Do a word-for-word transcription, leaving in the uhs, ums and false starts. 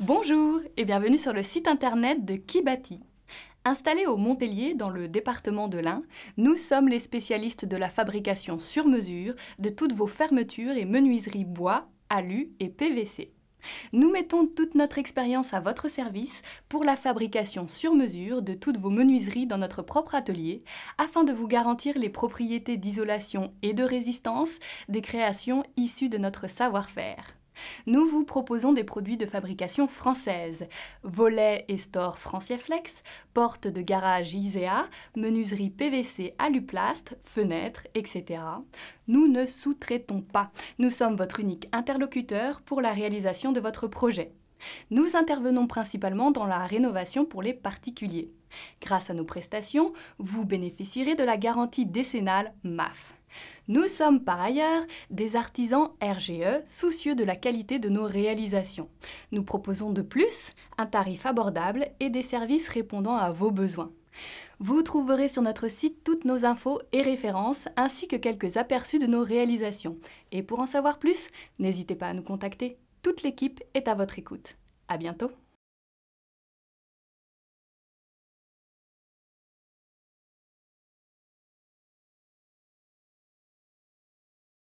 Bonjour et bienvenue sur le site internet de Kibati. Installés au Montellier, dans le département de l'Ain, nous sommes les spécialistes de la fabrication sur mesure de toutes vos fermetures et menuiseries bois, alu et P V C. Nous mettons toute notre expérience à votre service pour la fabrication sur mesure de toutes vos menuiseries dans notre propre atelier, afin de vous garantir les propriétés d'isolation et de résistance des créations issues de notre savoir-faire. Nous vous proposons des produits de fabrication française, volets et stores Franciaflex, portes de garage ISEA, menuiserie P V C Aluplast, fenêtres, et cetera. Nous ne sous-traitons pas, nous sommes votre unique interlocuteur pour la réalisation de votre projet. Nous intervenons principalement dans la rénovation pour les particuliers. Grâce à nos prestations, vous bénéficierez de la garantie décennale Maaf. Nous sommes par ailleurs des artisans R G E soucieux de la qualité de nos réalisations. Nous proposons de plus un tarif abordable et des services répondant à vos besoins. Vous trouverez sur notre site toutes nos infos et références ainsi que quelques aperçus de nos réalisations. Et pour en savoir plus, n'hésitez pas à nous contacter. Toute l'équipe est à votre écoute. À bientôt!